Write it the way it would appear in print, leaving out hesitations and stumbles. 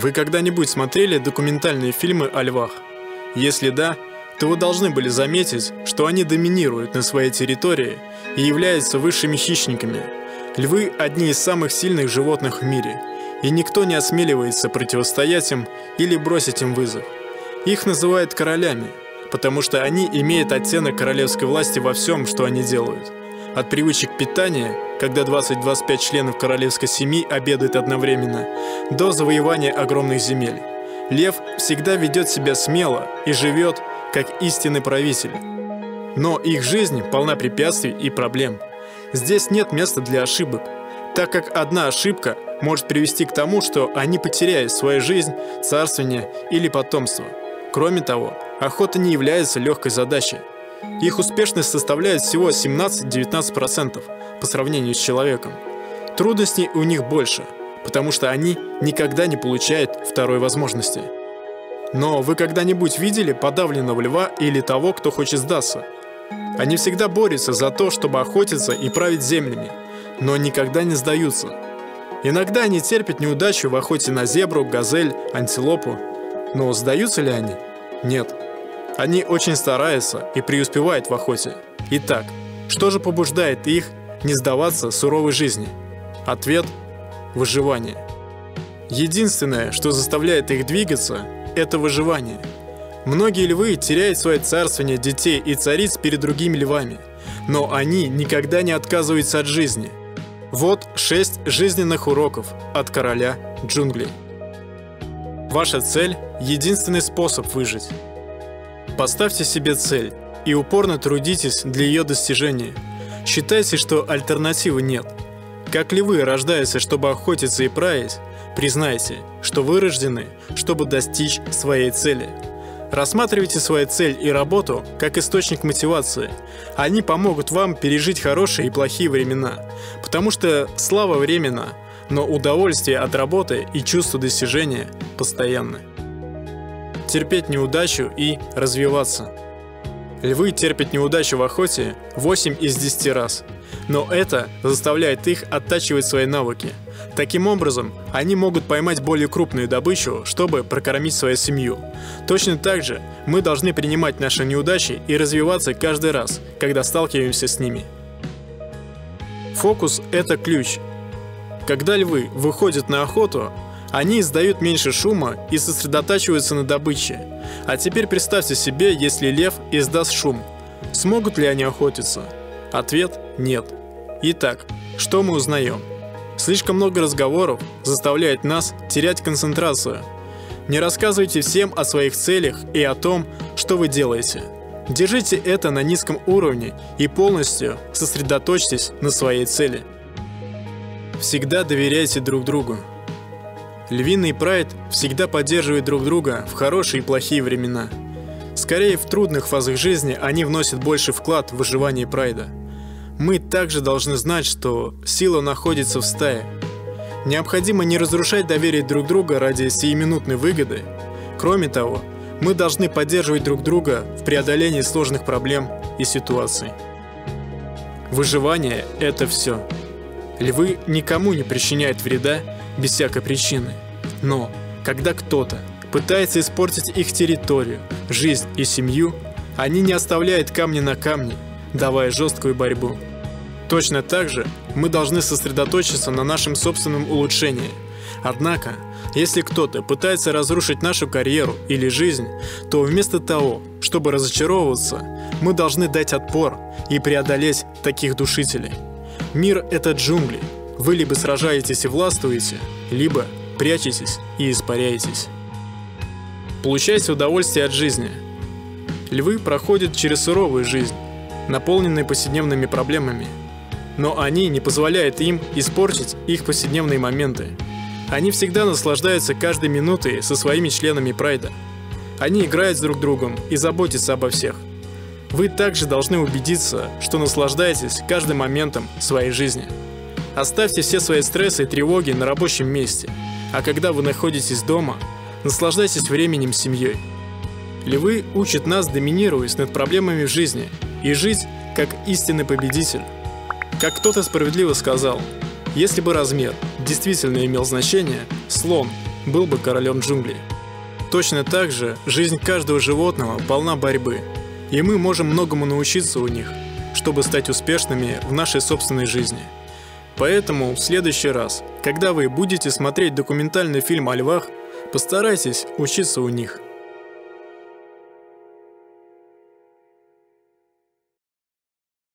Вы когда-нибудь смотрели документальные фильмы о львах? Если да, то вы должны были заметить, что они доминируют на своей территории и являются высшими хищниками. Львы – одни из самых сильных животных в мире, и никто не осмеливается противостоять им или бросить им вызов. Их называют королями, потому что они имеют оттенок королевской власти во всем, что они делают. От привычек питания, когда 20-25 членов королевской семьи обедают одновременно, до завоевания огромных земель. Лев всегда ведет себя смело и живет, как истинный правитель. Но их жизнь полна препятствий и проблем. Здесь нет места для ошибок, так как одна ошибка может привести к тому, что они потеряют свою жизнь, царствование или потомство. Кроме того, охота не является легкой задачей. Их успешность составляет всего 17-19% по сравнению с человеком. Трудностей у них больше, потому что они никогда не получают второй возможности. Но вы когда-нибудь видели подавленного льва или того, кто хочет сдаться? Они всегда борются за то, чтобы охотиться и править землями, но никогда не сдаются. Иногда они терпят неудачу в охоте на зебру, газель, антилопу. Но сдаются ли они? Нет. Они очень стараются и преуспевают в охоте. Итак, что же побуждает их не сдаваться суровой жизни? Ответ – выживание. Единственное, что заставляет их двигаться – это выживание. Многие львы теряют свое царствование, детей и цариц перед другими львами, но они никогда не отказываются от жизни. Вот 6 жизненных уроков от короля джунглей. Ваша цель – единственный способ выжить. Поставьте себе цель и упорно трудитесь для ее достижения. Считайте, что альтернативы нет. Как львы рождаются, чтобы охотиться и править, признайте, что вы рождены, чтобы достичь своей цели. Рассматривайте свою цель и работу как источник мотивации. Они помогут вам пережить хорошие и плохие времена, потому что слава временна, но удовольствие от работы и чувство достижения постоянны. Терпеть неудачу и развиваться. Львы терпят неудачу в охоте 8 из 10 раз, но это заставляет их оттачивать свои навыки. Таким образом, они могут поймать более крупную добычу, чтобы прокормить свою семью. Точно так же мы должны принимать наши неудачи и развиваться каждый раз, когда сталкиваемся с ними. Фокус – это ключ. Когда львы выходят на охоту, они издают меньше шума и сосредотачиваются на добыче. А теперь представьте себе, если лев издаст шум. Смогут ли они охотиться? Ответ – нет. Итак, что мы узнаем? Слишком много разговоров заставляет нас терять концентрацию. Не рассказывайте всем о своих целях и о том, что вы делаете. Держите это на низком уровне и полностью сосредоточьтесь на своей цели. Всегда доверяйте друг другу. Львиный прайд всегда поддерживает друг друга в хорошие и плохие времена. Скорее, в трудных фазах жизни они вносят больше вклад в выживание прайда. Мы также должны знать, что сила находится в стае. Необходимо не разрушать доверие друг друга ради сиюминутной выгоды. Кроме того, мы должны поддерживать друг друга в преодолении сложных проблем и ситуаций. Выживание – это все. Львы никому не причиняют вреда без всякой причины. Но когда кто-то пытается испортить их территорию, жизнь и семью, они не оставляют камня на камне, давая жесткую борьбу. Точно так же мы должны сосредоточиться на нашем собственном улучшении. Однако, если кто-то пытается разрушить нашу карьеру или жизнь, то вместо того, чтобы разочаровываться, мы должны дать отпор и преодолеть таких душителей. Мир – это джунгли. Вы либо сражаетесь и властвуете, либо прячетесь и испаряетесь. Получайте удовольствие от жизни. Львы проходят через суровую жизнь, наполненные повседневными проблемами. Но они не позволяют им испортить их повседневные моменты. Они всегда наслаждаются каждой минутой со своими членами прайда. Они играют с друг другом и заботятся обо всех. Вы также должны убедиться, что наслаждаетесь каждым моментом своей жизни. Оставьте все свои стрессы и тревоги на рабочем месте, а когда вы находитесь дома, наслаждайтесь временем с семьей. Львы учат нас, доминируясь над проблемами в жизни, и жить как истинный победитель. Как кто-то справедливо сказал, если бы размер действительно имел значение, слон был бы королем джунглей. Точно так же жизнь каждого животного полна борьбы, и мы можем многому научиться у них, чтобы стать успешными в нашей собственной жизни. Поэтому в следующий раз, когда вы будете смотреть документальный фильм о львах, постарайтесь учиться у них.